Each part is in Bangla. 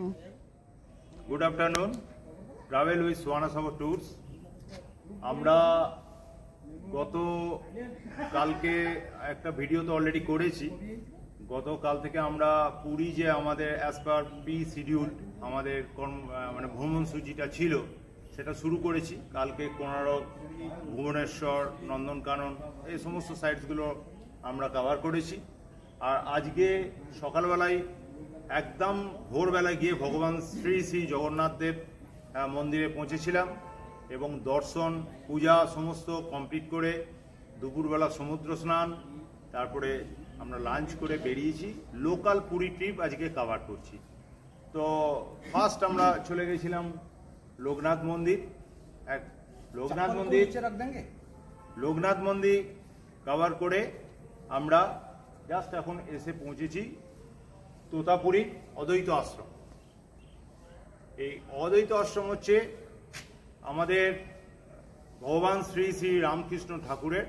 गुड आफ्टरनून ट्रैवल विद स्वानासभा टूर्स आमरा गतो काल के एक भिडियो तो अलरेडी कोरेছি গতকাল থেকে আমরা পুরী যে আমাদের অ্যাজ পার পি শিডিউল আমাদের মানে ভ্রমণ সূচিটা ছিল সেটা শুরু করেছি। কালকে কোনারক ভুবনেশ্বর নন্দনকানন এই সমস্ত সাইটসগুলো আমরা কভার করেছি। আর আজকে সকালবেলায় একদম ভোরবেলায় গিয়ে ভগবান শ্রী শ্রী জগন্নাথ দেব মন্দিরে পৌঁছেছিলাম এবং দর্শন পূজা সমস্ত কমপ্লিট করে দুপুরবেলা সমুদ্র স্নান তারপরে আমরা লাঞ্চ করে বেরিয়েছি। লোকাল পুরী ট্রিপ আজকে কভার করছি। তো ফার্স্ট আমরা চলে গেছিলাম লোকনাথ মন্দির। লোকনাথ মন্দির লোকনাথ মন্দির কভার করে আমরা জাস্ট এখন এসে পৌঁছেছি তোতাপুরি অদ্বৈত আশ্রম। এই অদ্বৈত আশ্রম হচ্ছে আমাদের ভগবান শ্রী শ্রী রামকৃষ্ণ ঠাকুরের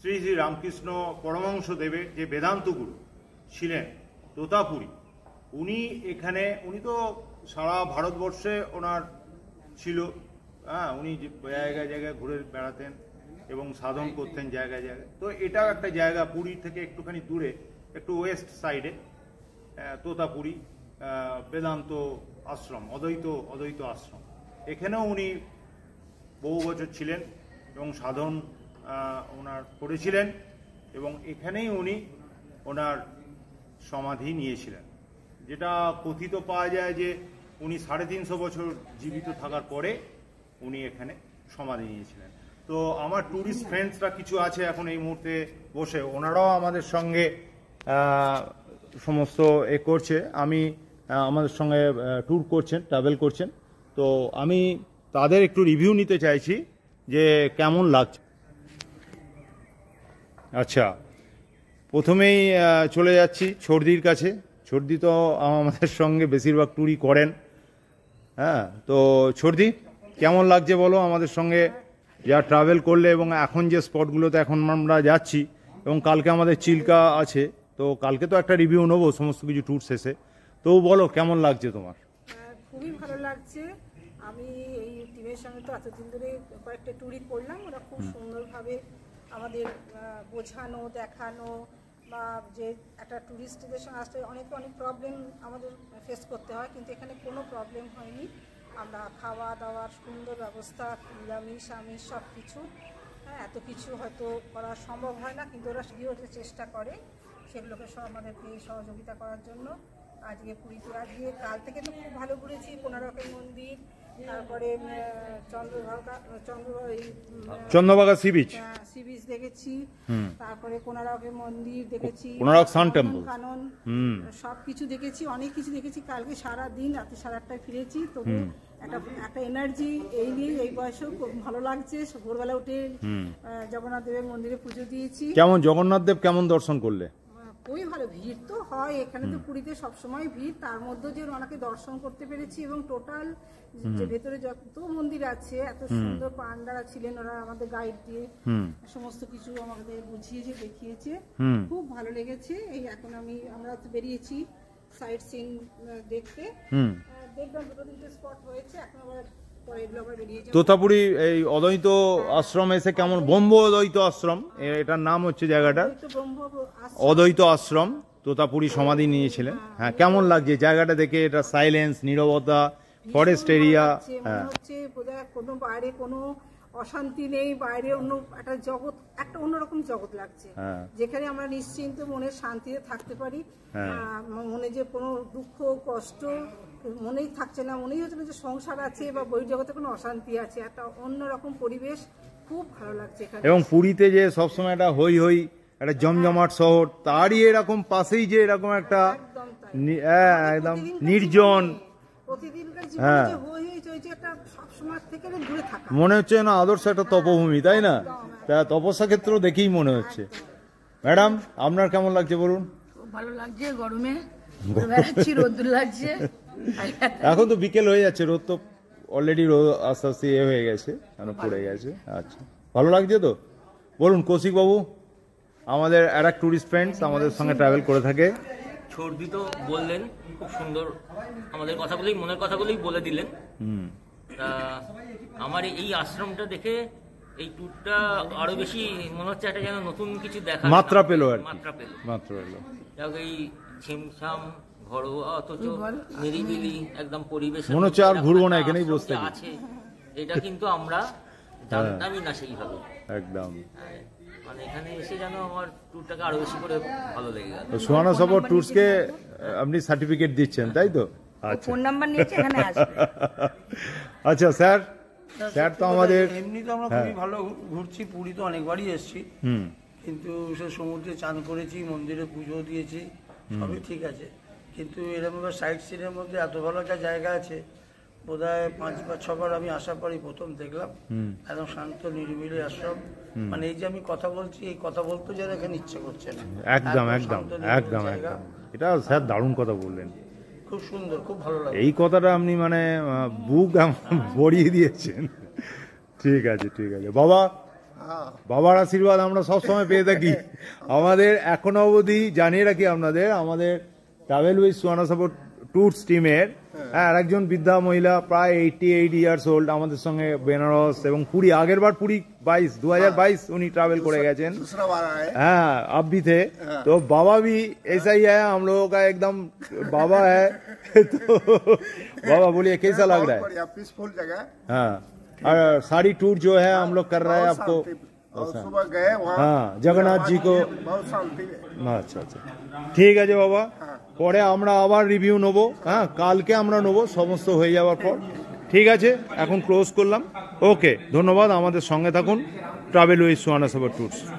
শ্রী শ্রী রামকৃষ্ণ পরমহংস দেবের যে বেদান্ত গুরু ছিলেন তোতাপুরি, উনি এখানে উনি তো সারা ভারতবর্ষে ওনার ছিল। হ্যাঁ, উনি জায়গায় জায়গায় ঘুরে বেড়াতেন এবং সাধন করতেন জায়গায় জায়গায়। তো এটাও একটা জায়গা পুরী থেকে একটুখানি দূরে, একটু ওয়েস্ট সাইডে তোতাপুরি বেদান্ত আশ্রম অদ্বৈত আশ্রম। এখানেও উনি বহু বছর ছিলেন এবং সাধন ওনার করেছিলেন এবং এখানেই উনি ওনার সমাধি নিয়েছিলেন, যেটা কথিত পাওয়া যায় যে উনি 350 বছর জীবিত থাকার পরে উনি এখানে সমাধি নিয়েছিলেন। তো আমার ট্যুরিস্ট ফ্রেন্ডসরা কিছু আছে এখন এই মুহূর্তে বসে, ওনারাও আমাদের সঙ্গে সমস্ত এ করছে, আমি আমাদের সঙ্গে ট্যুর করছেন, ট্রাভেল করছেন। তো আমি তাদের একটু রিভিউ নিতে চাইছি যে কেমন লাগছে। আচ্ছা, প্রথমেই চলে যাচ্ছি ছর্দির কাছে। ছর্দি তো আমাদের সঙ্গে বেশিরভাগ ট্যুরই করেন। হ্যাঁ, তো ছর্দি কেমন লাগছে বলো আমাদের সঙ্গে যা ট্রাভেল করলে এবং এখন যে স্পটগুলোতে এখন আমরা যাচ্ছি এবং কালকে আমাদের চিল্কা আছে, তো কালকে তো একটা রিভিউ নেবো সমস্ত কিছু ট্যুর শেষে। তো বলো কেমন লাগছে তোমার? খুবই ভালো লাগছে। আমি এই টিমের সঙ্গে তো এতদিন ধরে কয়েকটা ট্যুরই করলাম, ওরা খুব সুন্দরভাবে আমাদের বোঝানো দেখানো বা যে একটা ট্যুরিস্টদের সঙ্গে আসতে অনেক প্রবলেম আমাদের ফেস করতে হয়, কিন্তু এখানে কোনো প্রবলেম হয়নি। আমরা খাওয়া দাওয়ার সুন্দর ব্যবস্থা, নিরামিষ আমিষ সব কিছু। হ্যাঁ, এত কিছু হয়তো করা সম্ভব হয় না, কিন্তু ওরা সেও চেষ্টা করে সেগুলোকে সব আমাদেরকে সহযোগিতা করার জন্য। আজকে পুরীতে আজকে কাল থেকে তো খুব ভালো ঘুরেছি, কোনারকের মন্দির, তারপরে চন্দ্রভাগা সি বিচ দেখেছি, তারপরে কোনারকের মন্দির দেখেছি, কোনারক সান টেম্পল কানন সবকিছু দেখেছি, অনেক কিছু দেখেছি। কালকে সারা দিন রাতে 8:30টায় ফিরেছি। তো একটা এনার্জি এই নিয়ে এই বয়সেও ভালো লাগছে। ভোরবেলা উঠে জগন্নাথ দেবের মন্দিরে পুজো দিয়েছি। কেমন জগন্নাথ দেব কেমন দর্শন করলে? খুবই ভালো, ভিড় তো হয় এখানে, তো পুরীতে সবসময় ভিড়, তার মধ্যে যে ওনাকে দর্শন করতে পেরেছি এবং টোটাল যে ভেতরে যত মন্দির আছে এত সুন্দর পান্ডারা ছিলেন, ওরা আমাদের গাইড দিয়ে সমস্ত কিছু আমাদের বুঝিয়েছে দেখিয়েছে, খুব ভালো লেগেছে। এই এখন আমরা বেরিয়েছি সাইট সিন দেখতে, দেখলাম দুটো তিনটে স্পট হয়েছে, এখন আবার তোতাপুরি এই অদ্বৈত আশ্রম এসে কেমন? ব্রহ্ম অদ্বৈত আশ্রম এটার নাম হচ্ছে জায়গাটার, অদ্বৈত আশ্রম তোতাপুরি সমাধি নিয়েছিলেন। হ্যাঁ, কেমন লাগছে জায়গাটা দেখে? এটা সাইলেন্স, নীরবতা, ফরেস্ট এরিয়া। হ্যাঁ, কোনো বাইরে কোনো অশান্তি নেই, বাইরে অন্য একটা জগৎ, একটা অন্যরকম জগৎ লাগছে, যেখানে আমরা নিশ্চিন্ত মনে শান্তিতে থাকতে পারি। মনে যে কোনো দুঃখ কষ্ট মনেই থাকছে না, মনেই হচ্ছে না যে সংসার আছে বা বহির্জগতে কোনো অশান্তি আছে, একটা অন্যরকম পরিবেশ, খুব ভালো লাগছে এখানে। এবং পুরীতে যে সবসময় একটা হই হই একটা জমজমাট শহর, তারই এরকম পাশেই যে এরকম একটা একদম নির্জন মনে হচ্ছে না, আদর্শ একটা তপভূমি, তাই না? তা তপস্যা ক্ষেত্র দেখেই মনে হচ্ছে। ম্যাডাম আপনার কেমন লাগছে বলুন? ভালো লাগছে, গরমে রোদ্দুর লাগছে, এখন তো বিকেল হয়ে যাচ্ছে, রোদ তো অলরেডি আস্তে আস্তে এ হয়ে গেছে, পড়ে গেছে। আচ্ছা, ভালো লাগছে তো? বলুন কৌশিক বাবু, আমাদের আর এক ট্যুরিস্ট ফ্রেন্ডস আমাদের সঙ্গে ট্রাভেল করে থাকে। सर्दी तो बोलें खूब सुंदर कथागुली मन कथागुली दिलें हमारे आश्रम देखे সার্টিফিকেট দিচ্ছেন তাই তো ফোন নাম্বার নিয়ে এখানে আসবে আচ্ছা স্যার স্যার তো আমাদের এমনি তো আমরা খুবই ভালো ঘুরছি পুরী তো অনেকবারই এসেছি কিন্তু সমুদ্রে চান করেছি মন্দিরে পূজো দিয়েছি সবই ঠিক আছে কিন্তু এরকম সাইট সিনের মধ্যে এত ভালো একটা জায়গা আছে বোধহয় 5 বা 6 বার আমি আসার পরই প্রথম দেখলাম একদম শান্ত নিরিবিলি আশ্রম মানে এই যে আমি কথা বলছি এই কথা বলতে যেন এখানে ইচ্ছে করছে না একদম একদম একদম একদম এটা স্যার দারুণ কথা বললেন খুব সুন্দর খুব ভালো লাগে এই কথাটা আপনি মানে বুক ভরিয়ে দিয়েছেন ঠিক আছে বাবা বাবার আশীর্বাদ আমরা সব সময় পেয়ে থাকি আমাদের এখনো অবধি জানিয়ে রাখি আপনাদের আমাদের travel with Swana support tours টিমের হ্যাঁ আরেকজন বৃদ্ধা মহিলা প্রায় 88 ইয়ার্স ওল্ড আমাদের সঙ্গে বেনারস এবং পুরী আগের বার পুরী 2022 উনি ট্রাভেল করে গেছেন হ্যাঁ আপ ভি থে তো বাবা ভি ऐसा ही है हम लोगों का एकदम बाबा है तो बाबा बोलिए कैसा लग रहा है बढ़िया पीसफुल जगह हां और सारी टूर जो है हम लोग कर रहे हैं आपको सुबह गए वहां हां जगन्नाथ जी को बहुत शांति है अच्छा अच्छा ঠিক আছে বাবা পরে আমরা আবার রিভিউ নেব হ্যাঁ কালকে আমরা নেব সমস্ত হয়ে যাওয়ার পর ঠিক আছে এখন ক্লোজ করলাম ওকে ধন্যবাদ আমাদের সঙ্গে থাকুন travel with Swana support tours